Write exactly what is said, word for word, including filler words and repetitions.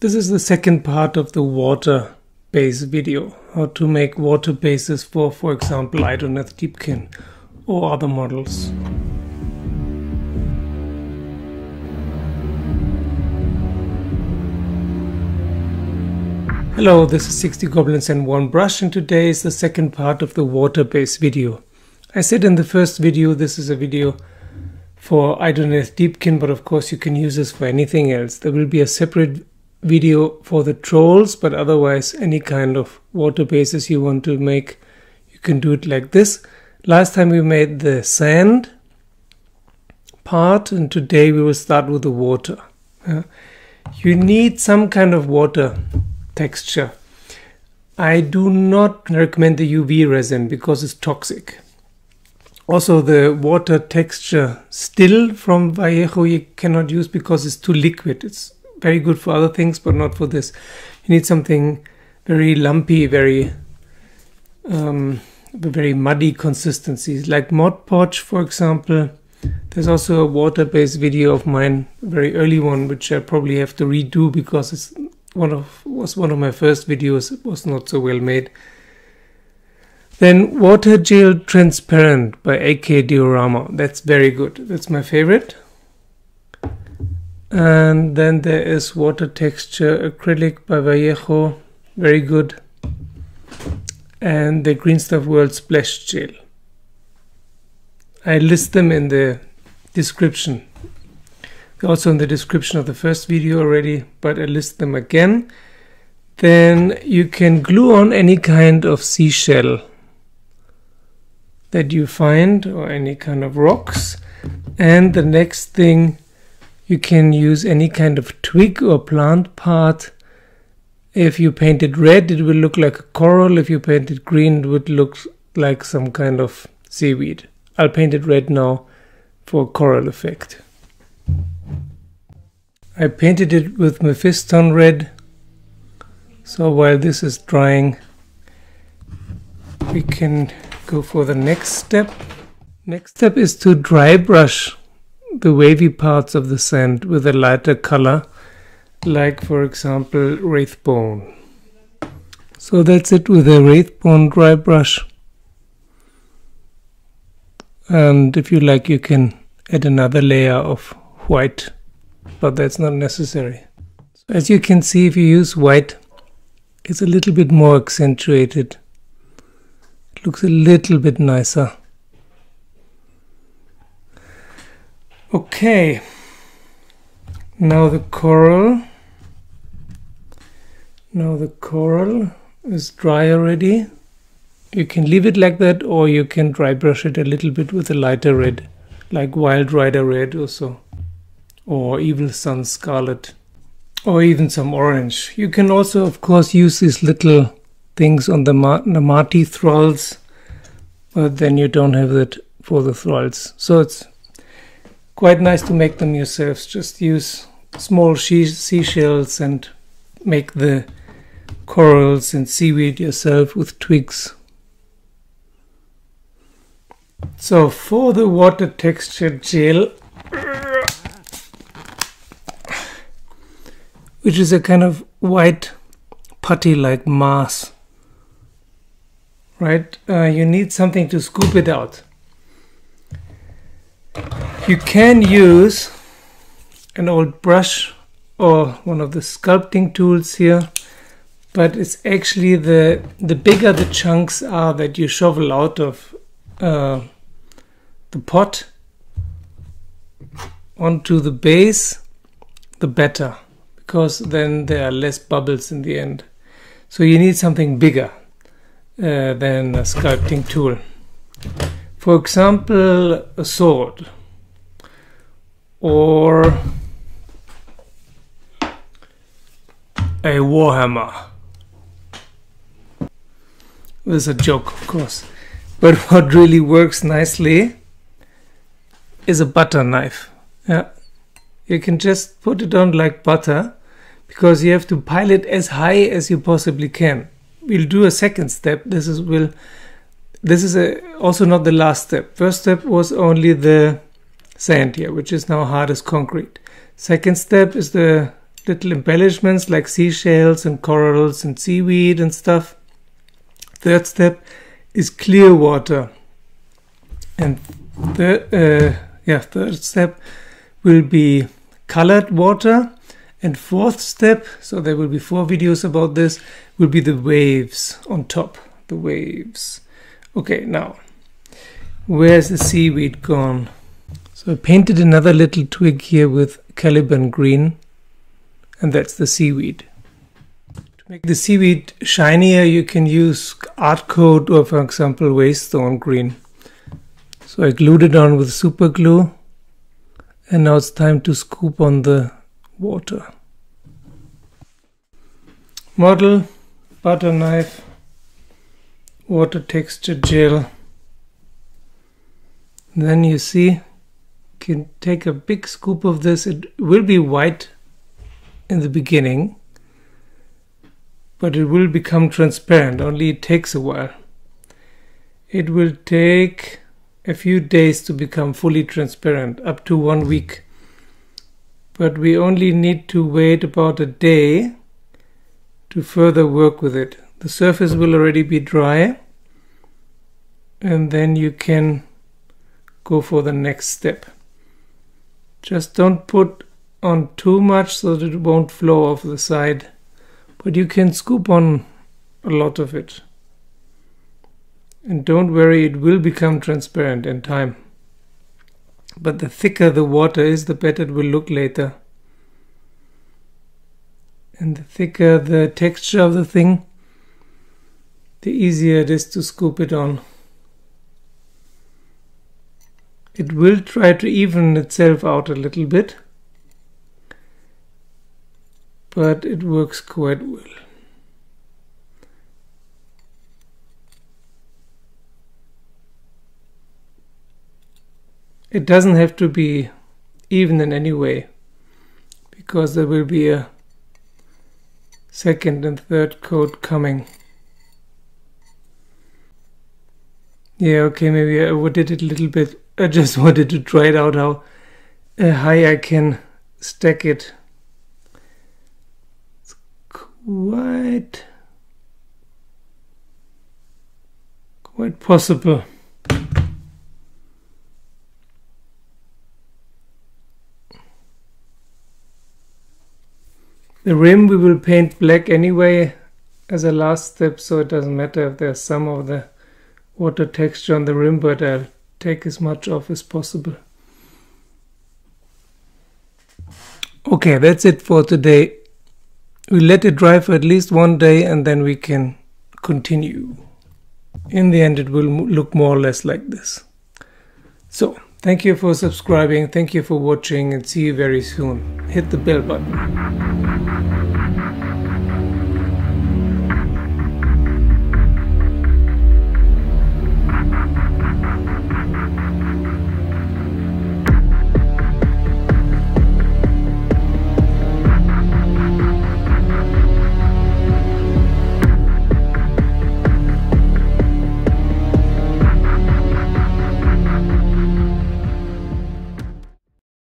This is the second part of the water base video, how to make water bases for, for example, Idoneth Deepkin or other models. Hello, this is sixty Goblins and one brush, and today is the second part of the water base video. I said in the first video this is a video for Idoneth Deepkin, but of course you can use this for anything else. There will be a separate video for the trolls, but otherwise any kind of water bases you want to make, you can do it like this. Last time we made the sand part, and today we will start with the water. Uh, you need some kind of water texture. I do not recommend the U V resin because it's toxic. Also, the water texture still from Vallejo you cannot use because it's too liquid. It's very good for other things, but not for this. You need something very lumpy, very um, very muddy consistencies, like Mod Podge, for example. There's also a water-based video of mine, a very early one, which I probably have to redo because it's one of was one of my first videos. It was not so well made. Then Water Gel Transparent by A K Diorama. That's very good. That's my favorite. And then there is Water Texture Acrylic by Vallejo, very good. And the Green Stuff World Splash Gel. I list them in the description. They're also in the description of the first video already, but I list them again. Then you can glue on any kind of seashell that you find, or any kind of rocks. And the next thing, you can use any kind of twig or plant part. If you paint it red, it will look like a coral. If you paint it green, it would look like some kind of seaweed. I'll paint it red now for a coral effect. I painted it with Mephiston red. So while this is drying, we can go for the next step. Next step is to dry brush the wavy parts of the sand with a lighter color, like for example Wraithbone. So that's it with a Wraithbone dry brush, and if you like you can add another layer of white, but that's not necessary. So as you can see, if you use white it's a little bit more accentuated, it looks a little bit nicer. Okay, now the coral. Now the coral is dry already. You can leave it like that, or you can dry brush it a little bit with a lighter red, like Wild Rider red or so, or Evil Sun scarlet, or even some orange. You can also, of course, use these little things on the Namati thralls, but then you don't have that for the thralls, so it's quite nice to make them yourselves. Just use small she seashells and make the corals and seaweed yourself with twigs. So for the water texture gel, which is a kind of white putty-like mass, right? Uh, you need something to scoop it out. You can use an old brush or one of the sculpting tools here, but it's actually the the bigger the chunks are that you shovel out of uh, the pot onto the base, the better, because then there are less bubbles in the end. So you need something bigger uh, than a sculpting tool. For example, a sword, or a Warhammer. This is a joke, of course. But what really works nicely is a butter knife. Yeah. You can just put it on like butter, because you have to pile it as high as you possibly can. We'll do a second step. This is will this is a, also not the last step. First step was only the sand here, which is now hard as concrete. Second step is the little embellishments like seashells and corals and seaweed and stuff. Third step is clear water. And the uh, yeah, third step will be colored water. And fourth step, so there will be four videos about this, will be the waves on top. The waves. Okay, now, where's the seaweed gone? So I painted another little twig here with Caliban green, and that's the seaweed. To make the seaweed shinier, you can use art coat or, for example, Waystone green. So I glued it on with super glue, and now it's time to scoop on the water. Model, butter knife, water texture gel. Then you see, you can take a big scoop of this. It will be white in the beginning, but it will become transparent, only it takes a while. It will take a few days to become fully transparent, up to one week. But we only need to wait about a day to further work with it. The surface will already be dry, and then you can go for the next step. Just don't put on too much so that it won't flow off the side, but you can scoop on a lot of it. And don't worry, it will become transparent in time. But the thicker the water is, the better it will look later. And the thicker the texture of the thing, the easier it is to scoop it on. It will try to even itself out a little bit, but it works quite well. It doesn't have to be even in any way, because there will be a second and third coat coming. Yeah, okay, maybe I overdid it a little bit. I just wanted to try it out how uh, high I can stack it. It's quite, quite possible. The rim we will paint black anyway as a last step, so it doesn't matter if there's some of the water texture on the rim, but I'll take as much off as possible. Okay, that's it for today. We let it dry for at least one day and then we can continue. In the end it will look more or less like this. So, thank you for subscribing, thank you for watching, and see you very soon. Hit the bell button.